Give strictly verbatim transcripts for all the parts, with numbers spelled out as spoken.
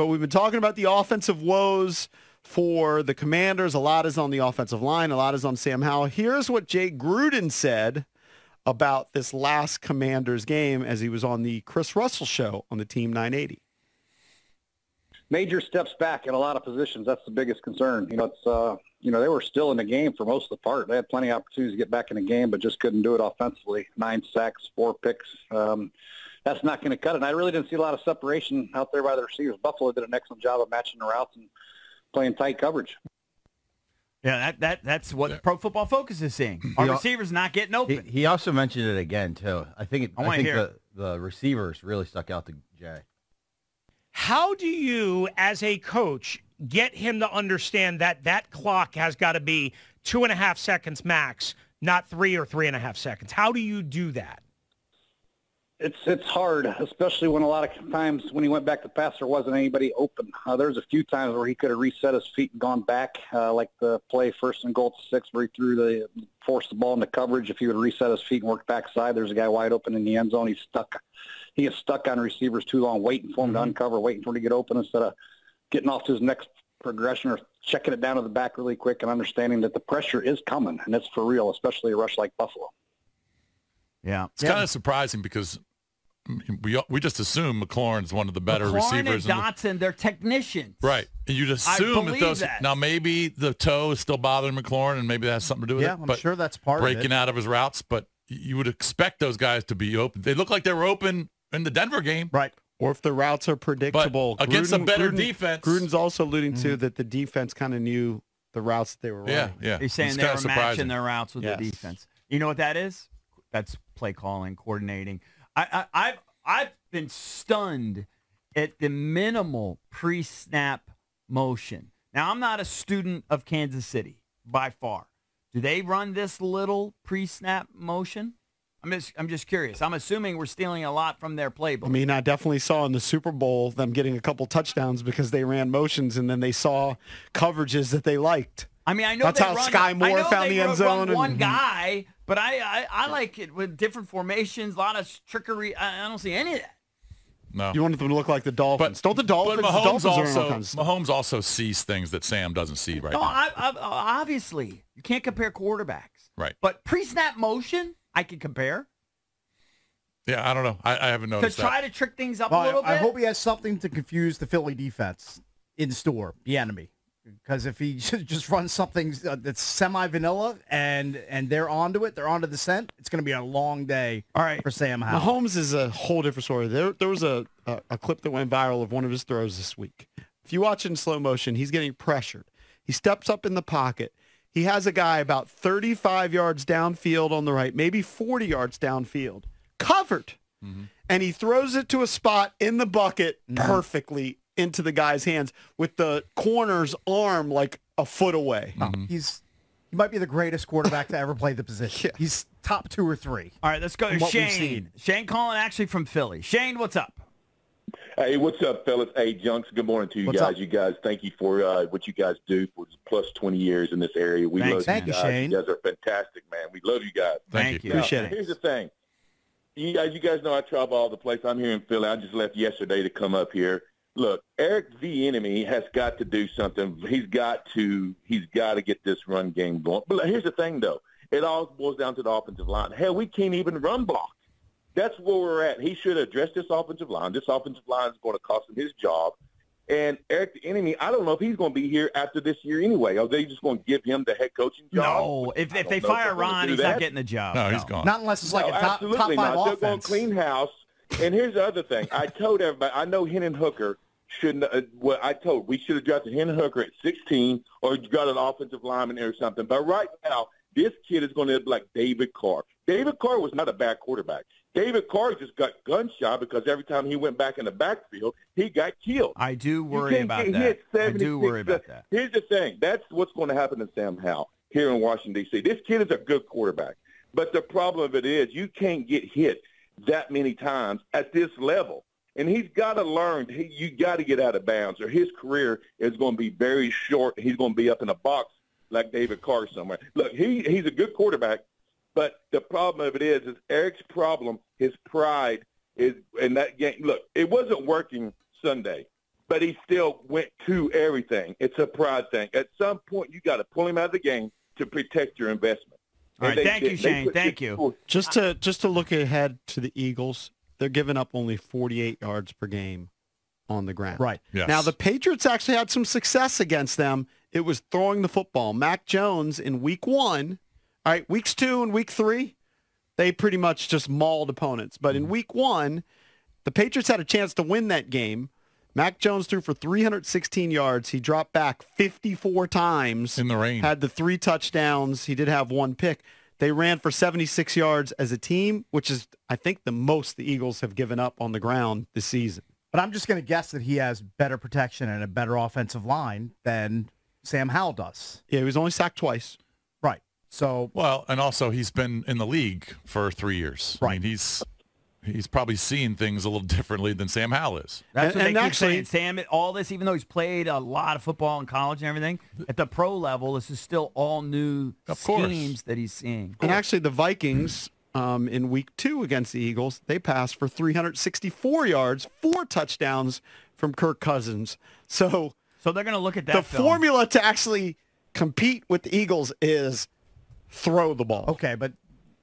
But we've been talking about the offensive woes for the Commanders. A lot is on the offensive line. A lot is on Sam Howell. Here's what Jay Gruden said about this last Commanders game as he was on the Chris Russell show on the Team nine eighty. Major steps back in a lot of positions. That's the biggest concern. You know, it's, uh, you know, they were still in the game for most of the part. They had plenty of opportunities to get back in the game, but just couldn't do it offensively. Nine sacks, four picks. Um, that's not going to cut it. And I really didn't see a lot of separation out there by the receivers. Buffalo did an excellent job of matching the routes and playing tight coverage. Yeah, that, that that's what yeah. Pro Football Focus is seeing. Our he, receivers not getting open. He, he also mentioned it again, too. I think, it, I I think the, the receivers really stuck out to Jay. How do you, as a coach, get him to understand that that clock has got to be two and a half seconds max, not three or three and a half seconds? How do you do that? It's it's hard, especially when a lot of times when he went back to pass, there wasn't anybody open. Uh, there was a few times where he could have reset his feet and gone back, uh, like the play first and goal to six where he threw the forced the ball into coverage. If he would reset his feet and worked backside, there's a guy wide open in the end zone. He's stuck. He is stuck on receivers too long, waiting for him mm-hmm. to uncover, waiting for him to get open instead of getting off to his next progression or checking it down to the back really quick and understanding that the pressure is coming, and it's for real, especially a rush like Buffalo. Yeah, it's yeah. kind of surprising because – We we just assume McLaurin's one of the better McLaurin receivers. And Dotson, they're technicians. Right. And you'd assume that those that. Now maybe the toe is still bothering McLaurin and maybe that has something to do with yeah, it. Yeah, I'm but sure that's part of it. Breaking out of his routes, but you would expect those guys to be open. They look like they were open in the Denver game. Right. Or if the routes are predictable. But against Gruden, a better Gruden, defense. Gruden's also alluding mm-hmm. to that the defense kind of knew the routes that they were running. Yeah, yeah. He's saying it's they were matching surprising. their routes with yes. the defense. You know what that is? That's play calling, coordinating. I, I, I've I've been stunned at the minimal pre-snap motion. Now, I'm not a student of Kansas City by far. Do they run this little pre-snap motion? I'm just, I'm just curious. I'm assuming we're stealing a lot from their playbook. I mean, I definitely saw in the Super Bowl them getting a couple touchdowns because they ran motions and then they saw coverages that they liked. I mean, I know that's they how run, Sky Moore found the end zone. And one guy, but I, I, I like it with different formations, a lot of trickery. I, I don't see any of that. No, you want them to look like the Dolphins. But, don't the Dolphins? But Mahomes, the Dolphins also, are Mahomes also sees things that Sam doesn't see right no, now. I, I, obviously, you can't compare quarterbacks. Right. But pre-snap motion, I can compare. Yeah, I don't know. I, I haven't noticed that. To try that. to trick things up well, a little I, bit. I hope he has something to confuse the Philly defense in store, the enemy. Because if he just runs something that's semi-vanilla and and they're onto it, they're onto the scent, it's going to be a long day All right. for Sam Howell. Mahomes is a whole different story. There, there was a, a, a clip that went viral of one of his throws this week. If you watch it in slow motion, he's getting pressured. He steps up in the pocket. He has a guy about thirty-five yards downfield on the right, maybe forty yards downfield, covered. Mm-hmm. And he throws it to a spot in the bucket mm-hmm. perfectly into the guy's hands with the corner's arm like a foot away. Mm-hmm. He's he might be the greatest quarterback to ever play the position. Yeah. He's top two or three. All right, let's go to Shane. Shane Collin, actually from Philly. Shane, what's up? Hey, what's up, fellas? Hey, Junks, good morning to you what's guys. Up? You guys, thank you for uh, what you guys do for plus twenty years in this area. We Thanks. love thank you guys. You, Shane. You guys are fantastic, man. We love you guys. Thank, thank you. you. Appreciate now, it. Here's the thing. You, as you guys know, I travel all the place. I'm here in Philly. I just left yesterday to come up here. Look, Eric the enemy has got to do something. He's got to he's got to get this run game going. But here's the thing, though. It all boils down to the offensive line. Hell, we can't even run block. That's where we're at. He should address this offensive line. This offensive line is going to cost him his job. And Eric the enemy, I don't know if he's going to be here after this year anyway. Are they just going to give him the head coaching job? No, if, if they fire Ron, he's not getting the job. No, he's gone. Not unless it's like a top, top five offense. They're going to clean house. And here's the other thing. I told everybody, I know Hendon Hooker shouldn't uh, – well, I told we should have drafted Hendon Hooker at sixteen or got an offensive lineman there or something. But right now, this kid is going to be like David Carr. David Carr was not a bad quarterback. David Carr just got gunshot because every time he went back in the backfield, he got killed. I do worry about that. I do worry about that. Here's the thing. That's what's going to happen to Sam Howell here in Washington, D C This kid is a good quarterback. But the problem of it is you can't get hit that many times at this level. And he's got to learn, he, you got to get out of bounds, or his career is going to be very short. He's going to be up in a box like David Carr somewhere. Look, he, he's a good quarterback, but the problem of it is, is Eric's problem, his pride is in that game. Look, it wasn't working Sunday. but he still went to everything. It's a pride thing. At some point, you got to pull him out of the game to protect your investment. All right, thank you, Shane. Thank you. Just to just to look ahead to the Eagles, they're giving up only forty-eight yards per game on the ground. Right. Yes. Now, the Patriots actually had some success against them. It was throwing the football. Mac Jones in week one, all right, weeks two and week three, they pretty much just mauled opponents. But in week one, the Patriots had a chance to win that game. Mac Jones threw for three hundred sixteen yards. He dropped back fifty-four times. In the rain. Had the three touchdowns. He did have one pick. They ran for seventy-six yards as a team, which is, I think, the most the Eagles have given up on the ground this season. But I'm just going to guess that he has better protection and a better offensive line than Sam Howell does. Yeah, he was only sacked twice. Right. So. Well, and also he's been in the league for three years. Right. I mean, he's... He's probably seeing things a little differently than Sam Howell is. That's what and, they and keep actually, saying. Sam, all this, even though he's played a lot of football in college and everything, at the pro level, this is still all new schemes that he's seeing. And actually, the Vikings, um, in week two against the Eagles, they passed for three hundred sixty-four yards, four touchdowns from Kirk Cousins. So, so they're going to look at that. The film. formula to actually compete with the Eagles is throw the ball. Okay, but...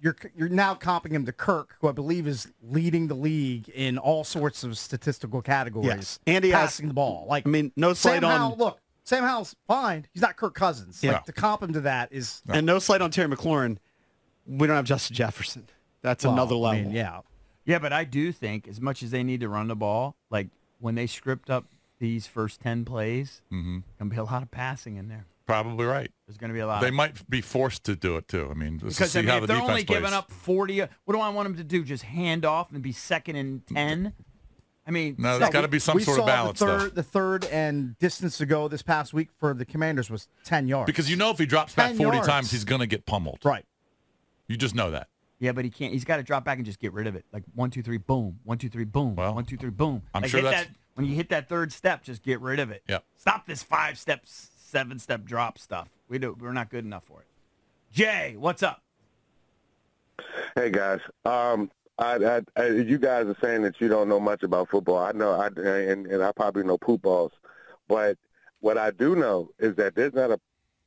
You're you're now comping him to Kirk, who I believe is leading the league in all sorts of statistical categories. Yes, and he passing has, the ball. Like I mean, no slight on Howell, look, Sam Howell's fine. He's not Kirk Cousins. Yeah. Like, to comp him to that is no. and no slight on Terry McLaurin. We don't have Justin Jefferson. That's well, another level. I mean, yeah, yeah, but I do think as much as they need to run the ball, like when they script up these first ten plays, mm-hmm. there'll be a lot of passing in there. Probably right. There's going to be a lot. They might be forced to do it, too. I mean, just because to see I mean, how if the they're only plays. giving up forty, what do I want them to do? Just hand off and be second and ten? I mean, no, there's got to be some sort of balance, the third, though. The third and distance to go this past week for the Commanders was ten yards. Because you know if he drops back forty yards. Times, he's going to get pummeled. Right. You just know that. Yeah, but he can't. He's got to drop back and just get rid of it. Like, one, two, three, boom. One, two, three, boom. Well, one, two, three, boom. I'm like, sure that's... That, when you hit that third step, just get rid of it. Yeah. Stop this five steps. seven-step drop stuff. We do, we're not good enough for it. Jay, what's up? Hey, guys. Um, I, I, I, you guys are saying that you don't know much about football. I know, I, and, and I probably know poop balls. But what I do know is that there's not a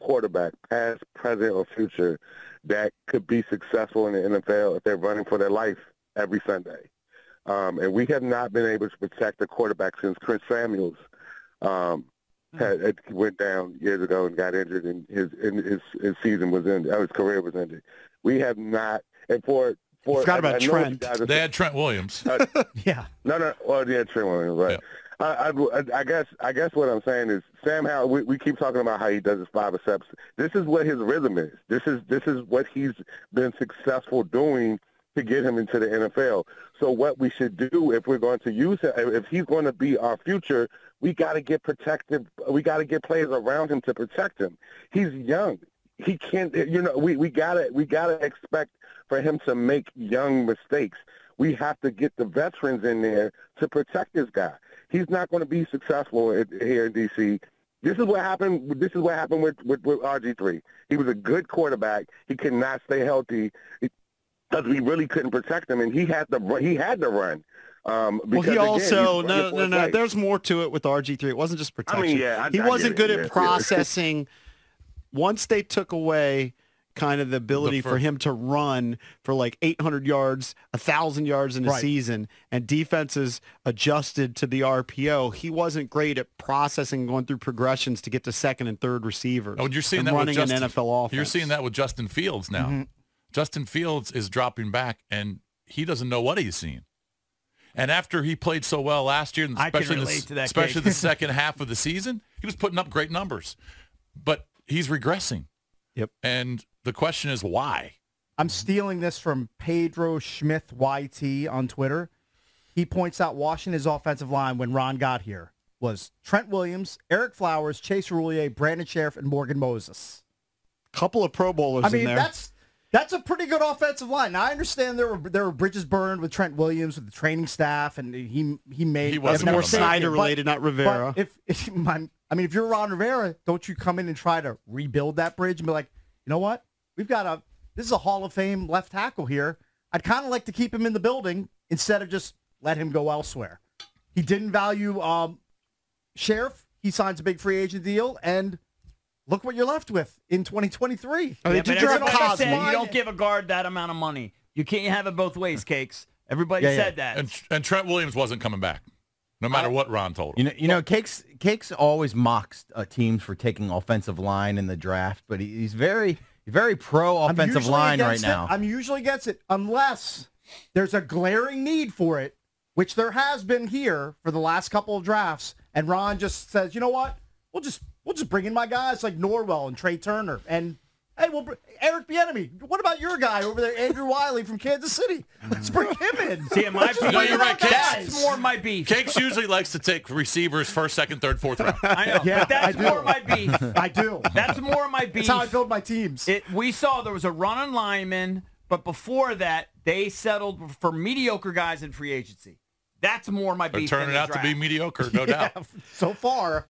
quarterback, past, present, or future, that could be successful in the N F L if they're running for their life every Sunday. Um, and we have not been able to protect the quarterback since Chris Samuels um, Had, went down years ago and got injured, and his and his, his season was ended. His career was ended. We have not, and for for forgot about I, I Trent. They saying, had Trent Williams. Uh, yeah. No, no. Well, yeah, Trent Williams, right? Yeah. I, I, I guess I guess what I'm saying is Sam Howell. We, we keep talking about how he does his five steps. This is what his rhythm is. This is this is what he's been successful doing to get him into the N F L. So what we should do if we're going to use him, if he's going to be our future. We got to get protective. We got to get players around him to protect him. He's young. He can't. You know, we we gotta we gotta expect for him to make young mistakes. We have to get the veterans in there to protect this guy. He's not going to be successful at, here in D C. This is what happened. This is what happened with, with, with R G three. He was a good quarterback. He could not stay healthy because we really couldn't protect him, and he had to he had to run. Um, well, he again, also no, no, no. Place. There's more to it with R G three. It wasn't just protection. I mean, yeah, I, he I wasn't good it, at yeah, processing. Yeah. Once they took away kind of the ability the for him to run for like eight hundred yards, one thousand yards in a right. season, and defenses adjusted to the R P O, he wasn't great at processing, going through progressions to get to second and third receivers. Oh, you're seeing that running with Justin, an N F L offense. You're seeing that with Justin Fields now. Mm-hmm. Justin Fields is dropping back, and he doesn't know what he's seeing. And after he played so well last year, and especially, the, especially the second half of the season, he was putting up great numbers. But he's regressing. Yep. And the question is why? I'm stealing this from Pedro Schmidt Y T on Twitter. He points out Washington's offensive line when Ron got here was Trent Williams, Eric Flowers, Chase Roulier, Brandon Sheriff, and Morgan Moses. Couple of Pro Bowlers I mean, in there. That's... That's a pretty good offensive line. Now, I understand there were there were bridges burned with Trent Williams with the training staff, and he he made he wasn't more Snyder related, not Rivera. But if, if my, I mean, if you're Ron Rivera, don't you come in and try to rebuild that bridge and be like, you know what, we've got a this is a Hall of Fame left tackle here. I'd kind of like to keep him in the building instead of just let him go elsewhere. He didn't value um, Sheriff, he signs a big free agent deal, and look what you're left with in twenty twenty-three. Yeah, but everybody said you don't give a guard that amount of money. You can't have it both ways, Cakes. Everybody yeah, said yeah. that. And, and Trent Williams wasn't coming back, no matter I, what Ron told him. You know, you know Cakes, Cakes always mocks uh, teams for taking offensive line in the draft, but he, he's very, very pro-offensive line right now. It. I'm usually against it, unless there's a glaring need for it, which there has been here for the last couple of drafts, and Ron just says, you know what, we'll just we'll just bring in my guys like Norwell and Trey Turner, and hey, we'll bring Eric the enemy. What about your guy over there, Andrew Wiley from Kansas City? Let's bring him in. See, my beef. No, you're right. That's more my beef. Cakes usually likes to take receivers first, second, third, fourth round. I know. Yeah, but that's more my beef. I do. That's more my beef. That's how I build my teams. It, we saw there was a run on linemen, but before that, they settled for mediocre guys in free agency. That's more my beef. They're turning out to be mediocre, no doubt. So far.